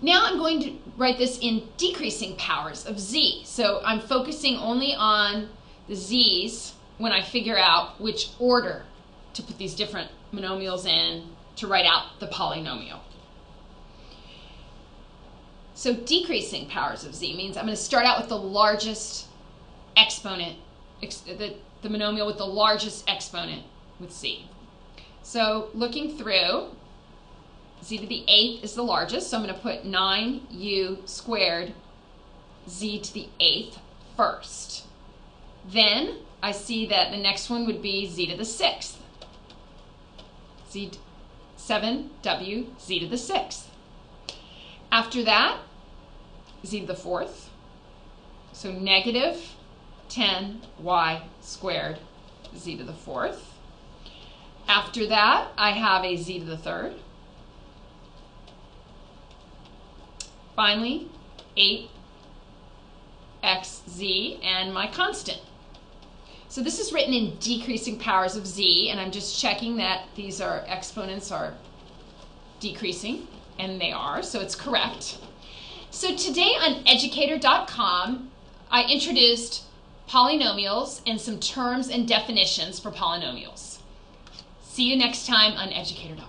Now I'm going to write this in decreasing powers of z. So I'm focusing only on the z's when I figure out which order to put these different monomials in to write out the polynomial. So decreasing powers of z means I'm going to start out with the largest exponent, the monomial with the largest exponent with z. So looking through, z to the 8th is the largest, so I'm going to put 9u squared z to the 8th first. Then I see that the next one would be z to the 6th, 7w z to the 6th. After that, z to the 4th, so negative 10y squared z to the 4th. After that, I have a z to the 3rd. Finally, 8xz and my constant. So this is written in decreasing powers of z, and I'm just checking that these are exponents are decreasing, and they are, so it's correct. So today on Educator.com, I introduced polynomials and some terms and definitions for polynomials. See you next time on Educator.com.